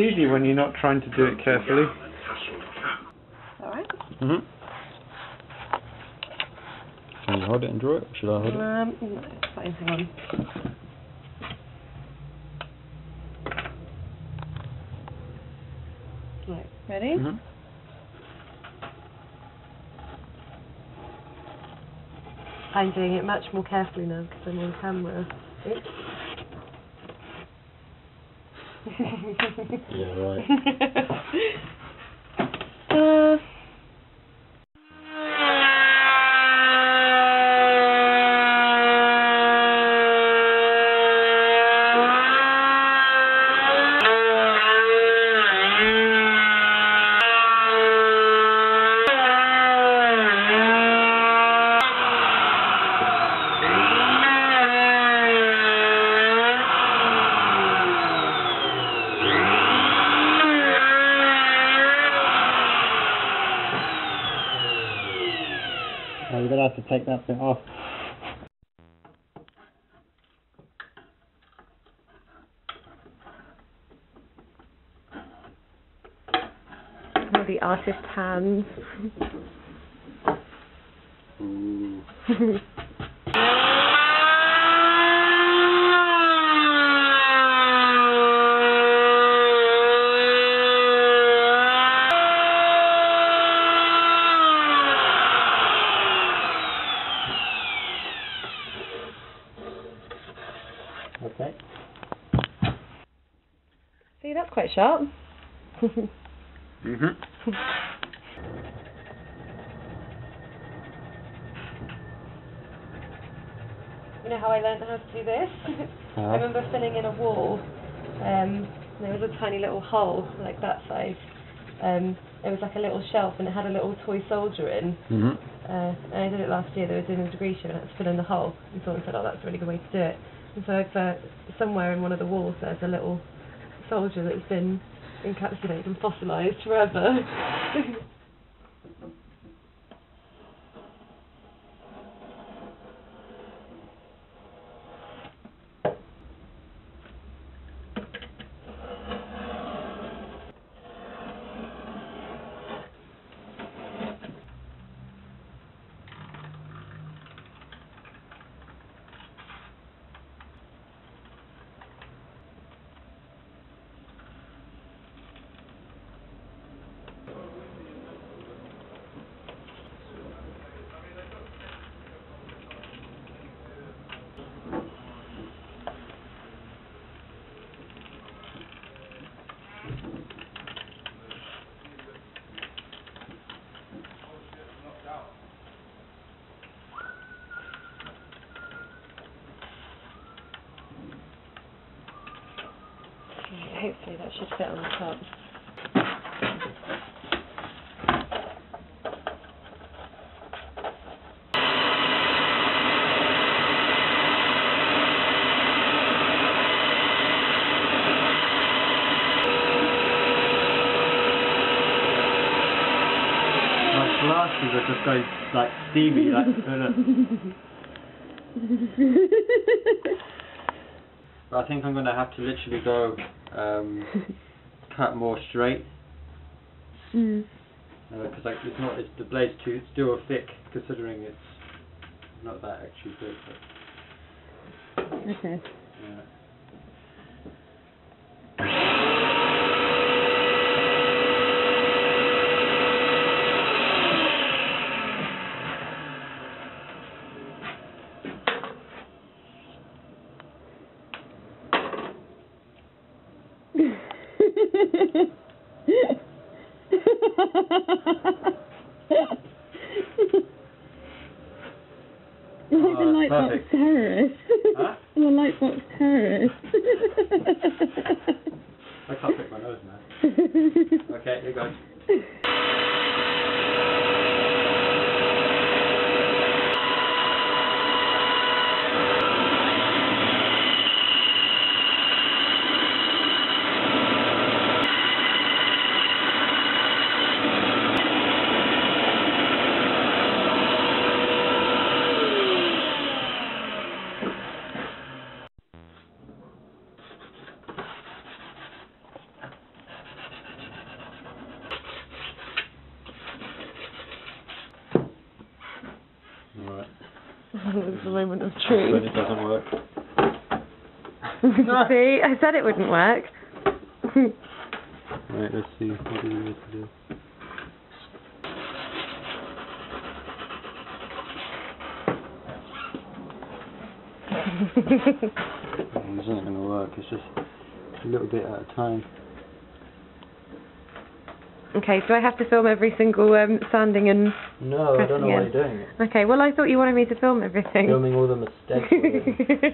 It's easy when you're not trying to do it carefully. All right. Mhm. Can you hold it and draw it? Or should I hold it? No, it's fine. Hang on. Right. Ready? Mhm. I'm doing it much more carefully now because I'm on camera. Oops. Yeah, right. You're gonna have to take that bit off. Oh, the artist hands. Okay. See, that's quite sharp. Mm-hmm. You know how I learned how to do this? Uh-huh. I remember filling in a wall. There was a tiny little hole, like that size. It was like a little shelf, and it had a little toy soldier in. Mm-hmm. And I did it last year. They were doing a degree show, and I was filling the hole. And someone said, "Oh, that's a really good way to do it." So somewhere in one of the walls there's a little soldier that's been encapsulated and fossilised forever. Hopefully that should fit on the top. My glasses are just going like steamy, like. I think I'm going to have to literally go cut more straight because like it's the blade's too still thick considering it's not that actually thick. But, okay. Yeah. Like the lightbox terrorist. Huh? The lightbox terrorist. I can't pick my nose now. Okay, here goes. It's the moment of truth. When it doesn't work. See, I said it wouldn't work. Right, let's see. What do we need to do? It's not going to work, it's just a little bit at a time. Okay, so I have to film every single sanding and no, I don't know why you're doing it. Okay, well I thought you wanted me to film everything. Filming all the mistakes.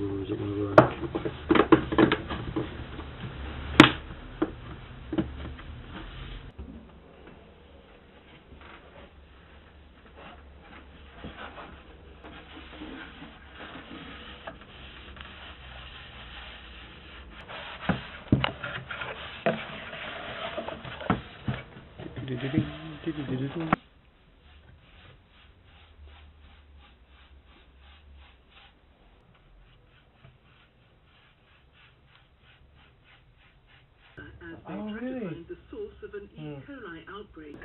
Ooh, is it going to work? Oh, really? The source of an E. coli outbreak.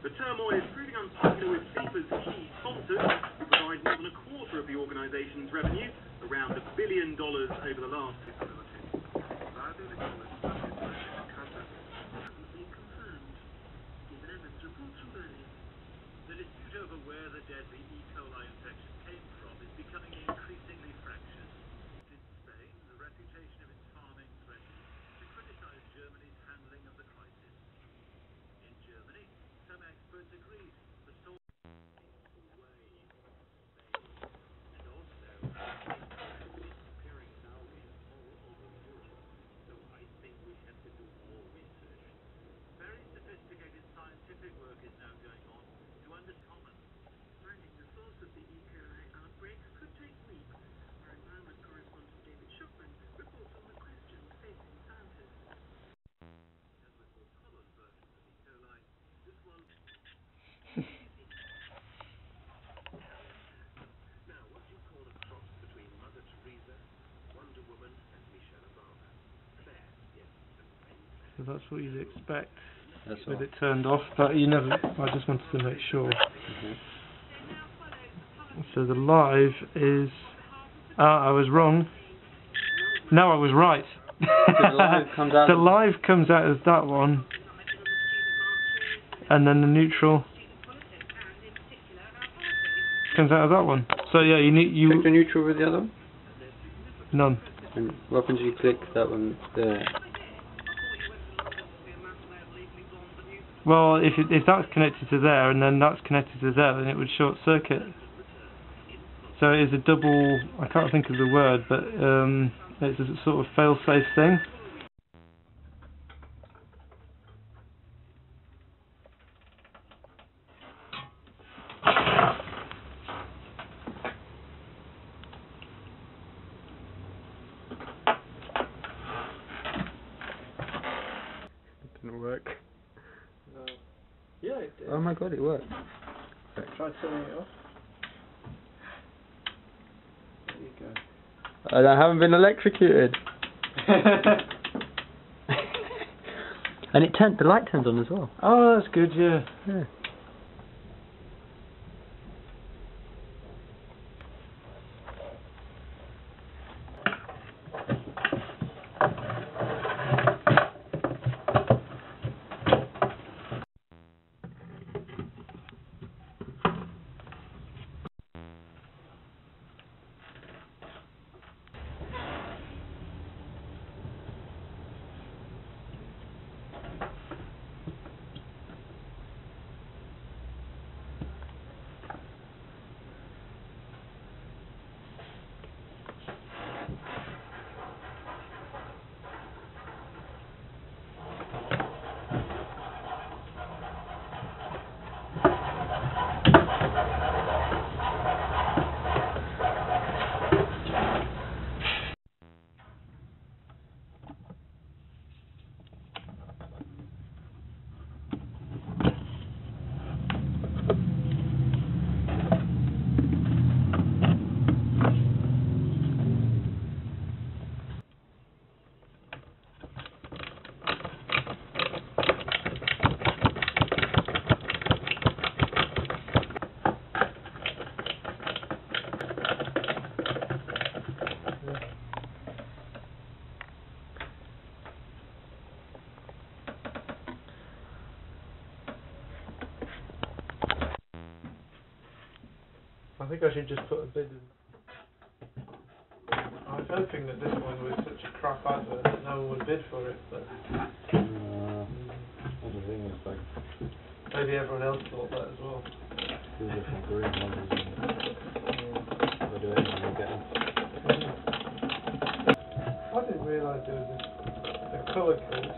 The turmoil is proving unpopular with FIFA's key sponsors, who provide more than a quarter of the organisation's revenue, around $1 billion over the last. The dispute over where the deadly E. coli infection came from is becoming increasingly fractious. In Spain, the reputation of its farming threatens to criticise Germany's handling of the crisis. In Germany, some experts agree the source of the way and also disappearing now is all over Europe. So I think we have to do more research. Very sophisticated scientific work is now going on to understand finding the source of the E. coli outbreak could take weeks. Our environment correspondent David Shukman reports on the question facing scientists. As with more common versions of E. coli, this one. Now, what do you call a cross between Mother Teresa, Wonder Woman, and Michelle Obama? Claire, yes. So that's what you'd expect. That's with it turned off, but you never. I just wanted to make sure. So the live is. I was wrong. No, I was right. The live comes out as that one, and then the neutral comes out of that one. So yeah, you need you. Click the neutral with the other one. None. And what happens if you click that one there? Well, if that's connected to there and then that's connected to there, then it would short circuit. So it is a double. I can't think of the word, but it's a sort of fail-safe thing. It didn't work. Yeah, it did. Oh my god, it worked. Try turning it off. There you go. And I haven't been electrocuted. And it turned. The light turned on as well. Oh, that's good. Yeah. Yeah. I think I should just put a bid in. I was hoping that this one was such a crap advert that no one would bid for it, but... What do you think it's like? Maybe everyone else thought that as well. There's different green ones, isn't it? They'll do anything they get off. I didn't realise there was a colour code.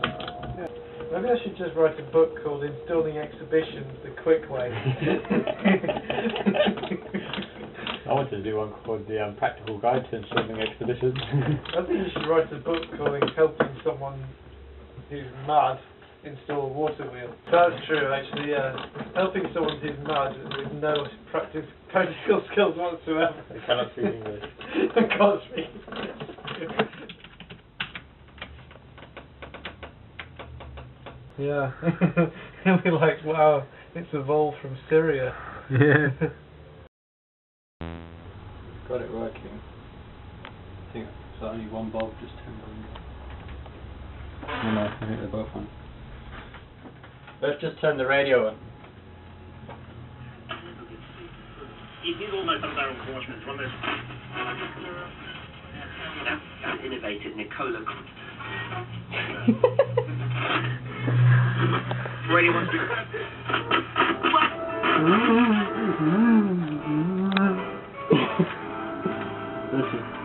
Yeah. Maybe I should just write a book called Installing Exhibitions the Quick Way. I wanted to do one called The Practical Guide to Installing Exhibitions. I think you should write a book calling Helping Someone Who's Mad Install a Water Wheel. That's true, actually, yeah. Helping someone who's mad with no practical skills whatsoever. I cannot speak English. I can't speak English. Yeah, and we're like, wow, it's evolved from Syria. Yeah. Got it working. I think it's only one bulb just tendering. No, I think they're both on. Let's just turn the radio on. It is almost like Baron Quarterman's one of those innovative Nicola. Radio wants to be... What? Listen.